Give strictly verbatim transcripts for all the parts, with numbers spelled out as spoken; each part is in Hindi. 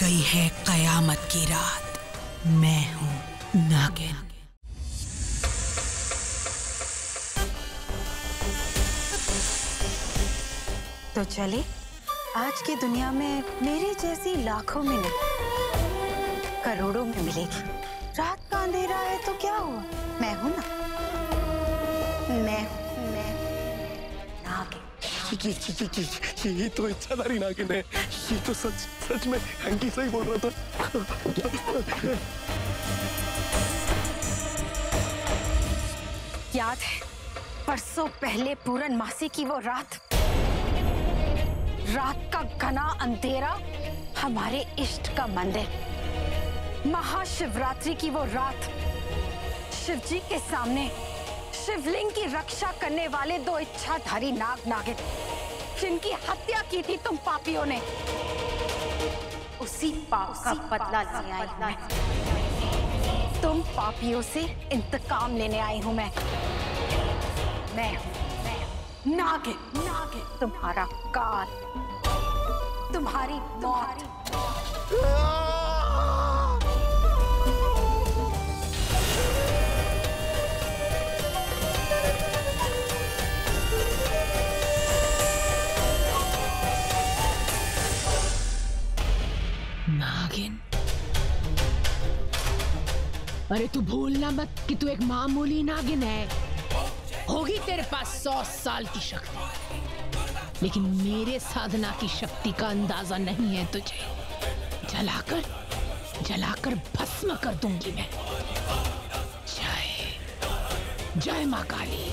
गई है कयामत की रात। मैं हूँ नागिन। तो चले आज की दुनिया में मेरे जैसी लाखों में नहीं करोड़ों में मिलेगी। रात का अंधेरा है तो क्या हुआ, मैं हूँ ना। मैं हूँ मैं नागिन। ये तो इच्छाधारी नागिन है। ये तो सच सच में अंकित सही बोल रहा था। याद है परसों पहले पूरन मासी की वो रात, रात का घना अंधेरा, हमारे इष्ट का मंदिर, महाशिवरात्रि की वो रात, शिवजी के सामने शिवलिंग की रक्षा करने वाले दो इच्छाधारी नाग नागिन जिनकी हत्या की थी तुम पापियों ने, उसी पाप का बदला लेने आई हूं मैं। तुम पापियों से इंतकाम लेने आई हूं मैं। मैं हूं नागिन। नागिन तुम्हारा काल, तुम्हारी मौत। नागिन, अरे तू भूलना मत कि तू एक मामूली नागिन है। होगी तेरे पास सौ साल की शक्ति, लेकिन मेरे साधना की शक्ति का अंदाजा नहीं है तुझे। जलाकर जलाकर भस्म कर दूंगी मैं। जय जय मां काली।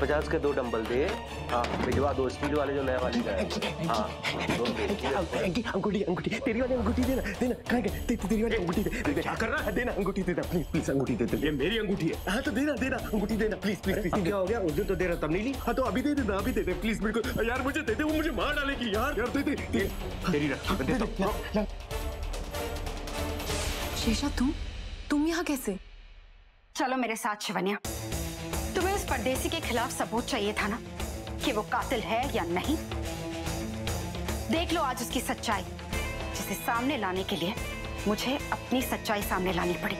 पचास के दो डंबल दे। हाँ भिजवा दो, स्टील वाले जो नया वाले जाए। हाँ अंगूठी अंगूठी अंगूठी तेरी वाली अंगूठी देना देना कहाँ गए? तेरी वाली अंगूठी दे। क्या कर रहा है? देना अंगूठी देना प्लीज प्लीज अंगूठी दे। ये मेरी अंगूठी है। हाँ तो देना देना अंगूठी देना प्लीज प्लीज। क्या हो गया? उस दिन तो दे रहा तब नहीं ली। हाँ तो अभी दे देना, अभी दे दे प्लीज। बिल्कुल यार मुझे दे दे, वो मुझे मार डालेगी यार। यार दे दे तेरी रख। शेषा तुम तुम यहाँ कैसे? चलो मेरे साथ शिवन्या। परदेसी के खिलाफ सबूत चाहिए था ना कि वो कातिल है या नहीं। देख लो आज उसकी सच्चाई, जिसे सामने लाने के लिए मुझे अपनी सच्चाई सामने लानी पड़ी।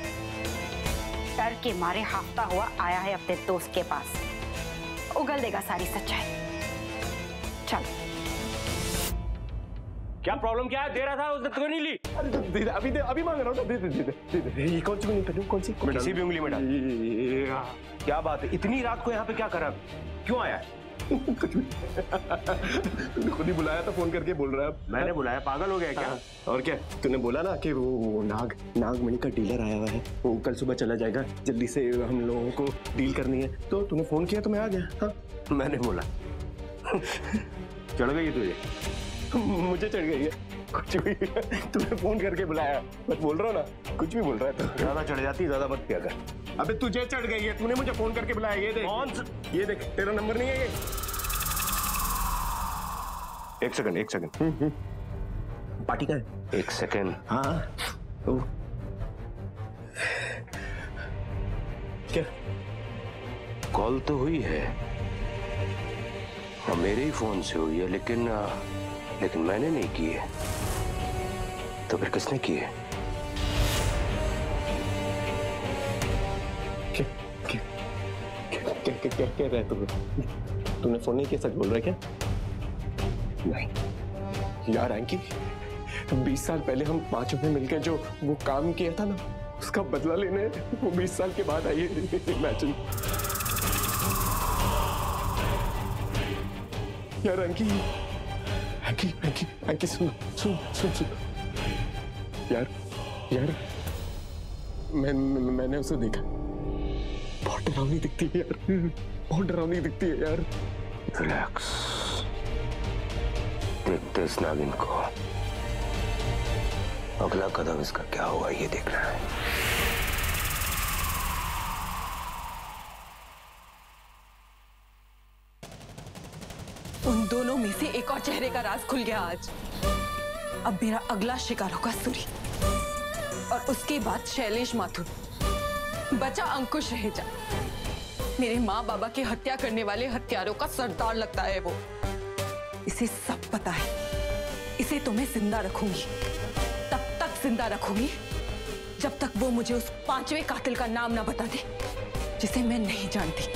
डर के मारे हाफता हुआ आया है अपने दोस्त के पास, उगल देगा सारी सच्चाई। चल क्या प्रॉब्लम क्या है? दे रहा था उस दिन तो नहीं ली। अभी दे, अभी दे, अभी मांग रहा हूँ। दे दे दे दे। ये कौन सी उंगली पे? कौन सी? किसी भी उंगली में डाल। क्या बात है? इतनी रात को यहाँ पे क्या करा? क्यों आया? तूने खुद ही बुलाया था, फोन करके बोल रहा है। मैंने बुलाया? पागल हो गया क्या? और क्या तूने बोला ना कि वो नाग नागमणि का डीलर आया हुआ है, वो कल सुबह चला जाएगा, जल्दी से हम लोगों को डील करनी है। तो तूने फोन किया तो मैं आ गया। हाँ मैंने बोला। चढ़ गई तुझे? मुझे चढ़ गई है कुछ भी। तूने फोन करके बुलाया, बस बोल रहा हूँ ना, कुछ भी बोल रहा है। तो ज्यादा चढ़ जाती, ज्यादा मत किया कर। अबे तुझे चढ़ गई है, तूने मुझे फोन करके बुलाया। ये देख कौन स... ये देख तेरा नंबर नहीं है ये। एक सेकंड एक सेकंड पार्टी का है? एक सेकंड। हाँ क्या कॉल तो हुई है और मेरे ही फोन से हुई है, लेकिन आ... लेकिन मैंने नहीं की है। तो फिर किसने की है? क्या क्या क्या क्या क्या कह रहा है तू? तूने फोन नहीं किया? सच बोल रहा है क्या? नहीं यार अंकी, बीस साल पहले हम पांचों ने मिलकर जो वो काम किया था ना, उसका बदला लेने वो बीस साल के बाद आई है। इमेजिन यार अंकी। अंकी अंकी अंकी सुन सुन सुन सुन यार यार मैं, मैं मैंने उसे देखा। बहुत डरावनी दिखती है यार, बहुत डरावनी दिखती है यार। रिलैक्स, देखते इस नागिन को। अगला कदम इसका क्या होगा ये देखना है। उन दोनों में से एक और चेहरे का राज खुल गया आज। अब मेरा अगला शिकार होगा सूरी और उसके बाद शैलेश माथुर। बचा अंकुश रहेजा। मेरे माँ बाबा के हत्या करने वाले हत्यारों का सरदार लगता है वो। इसे सब पता है। इसे तो मैं जिंदा रखूंगी, तब तक जिंदा रखूंगी जब तक वो मुझे उस पांचवें कातिल का नाम ना बता दे जिसे मैं नहीं जानती।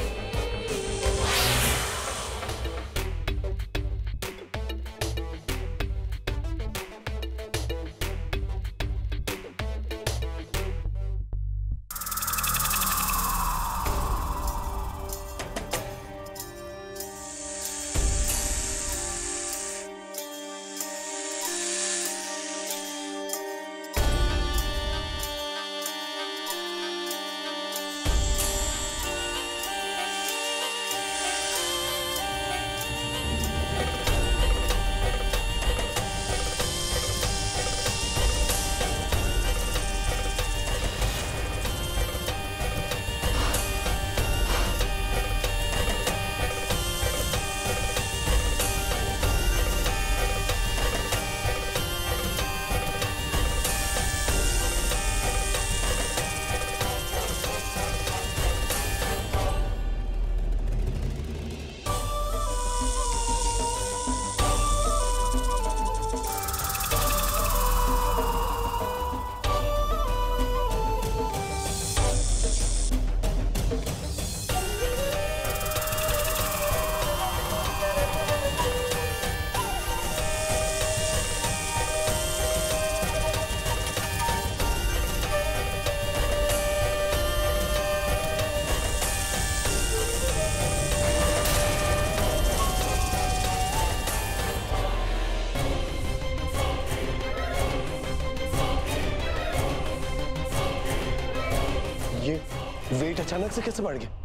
वेट अचानक से कैसे बढ़ गया?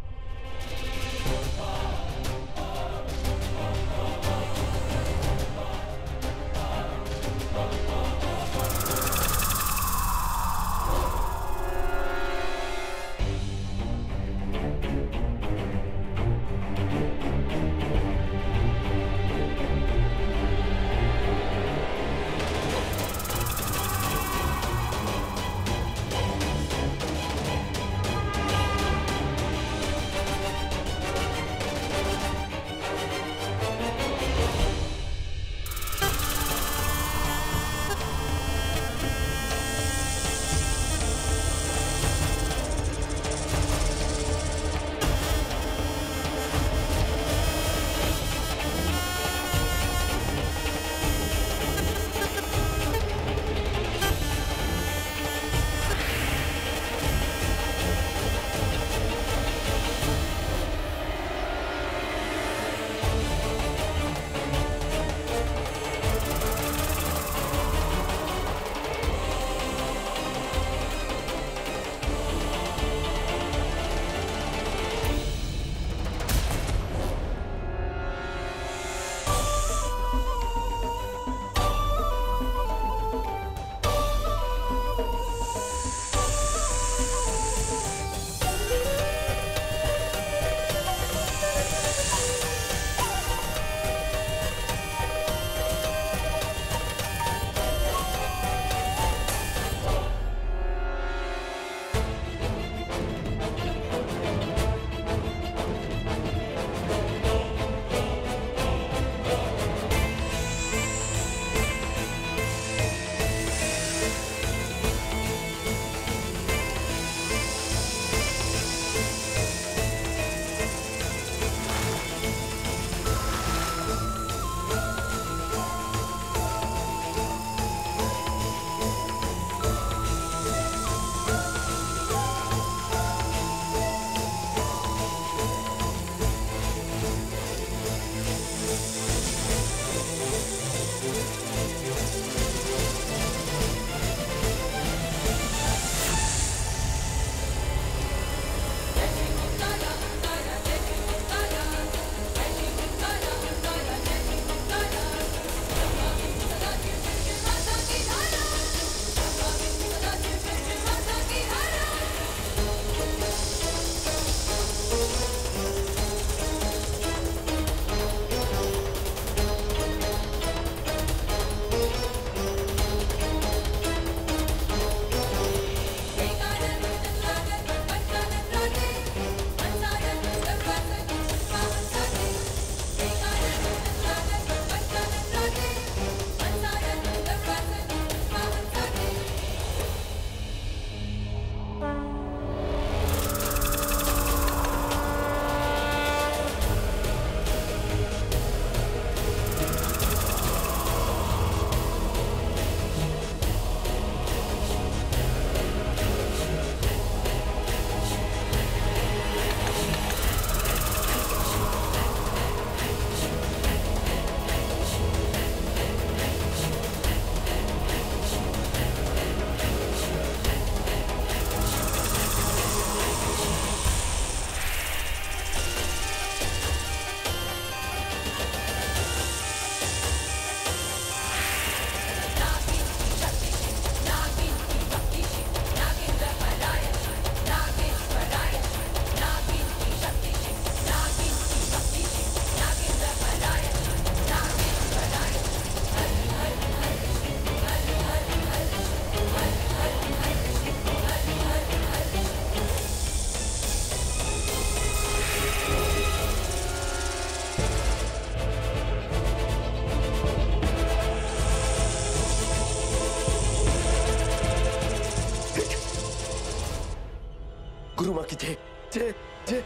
गुरुमा की जय जय जय।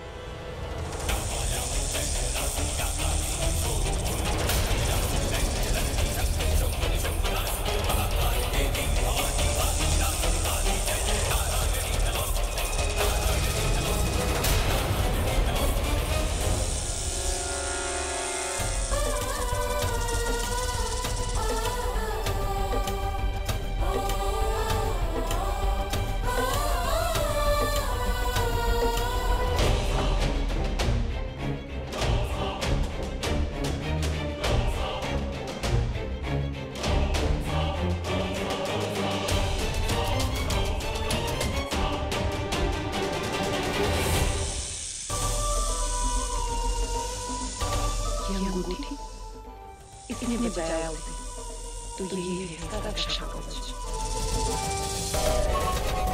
इसने बचाया उसे, तो यही है इसका रक्षा कवच।